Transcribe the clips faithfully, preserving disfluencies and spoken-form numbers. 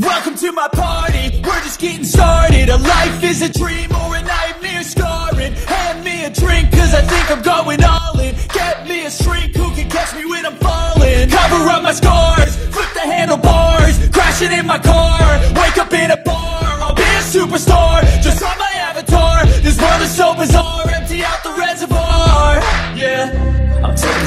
Welcome to my party, we're just getting started. A life is a dream or a nightmare scarring. Hand me a drink, cause I think I'm going all in. Get me a shrink who can catch me when I'm falling. Cover up my scars, flip the handlebars. Crashing in my car, wake up in a bar. I'll be a superstar, just like my avatar. This world is so bizarre, empty out the reservoir. Yeah, I'm taking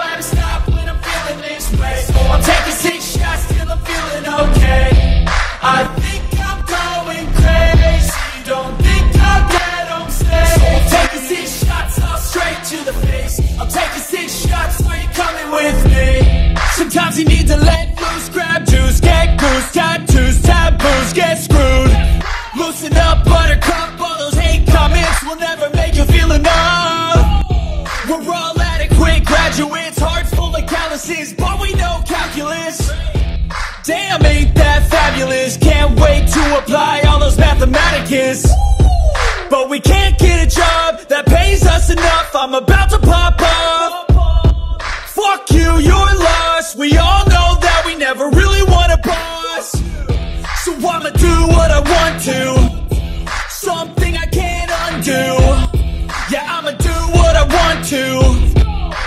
how to stop when I'm this way. So I'm taking six shots till I'm feeling okay. I think I'm going crazy, don't think I'll get on stage. So I'm taking six shots, all straight to the face. I'm taking six shots, are you coming with me? Sometimes you need to let loose, grab juice, get goose, tattoos, taboos, get screwed. Loosen up, buttercup, all those hate comments will never make you feel enough. We're all adequate graduates, hearts full of calluses, but we know calculus. Damn, ain't that fabulous? Can't wait to apply all those mathematicus. But we can't get a job that pays us enough. I'm about to pop up. Fuck you, you're lost. We all know that we never really want a boss. So I'ma do what I want to, something I can't undo. Yeah, I'ma do what I want to,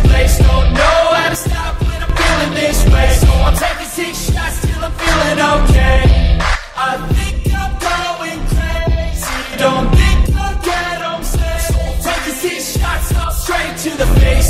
place. Don't know how to stop when I'm feeling this way. So I'm taking six shots till I'm feeling okay. I think I'm going crazy, don't think I'll get on safe. So I'm taking six shots, straight to the face.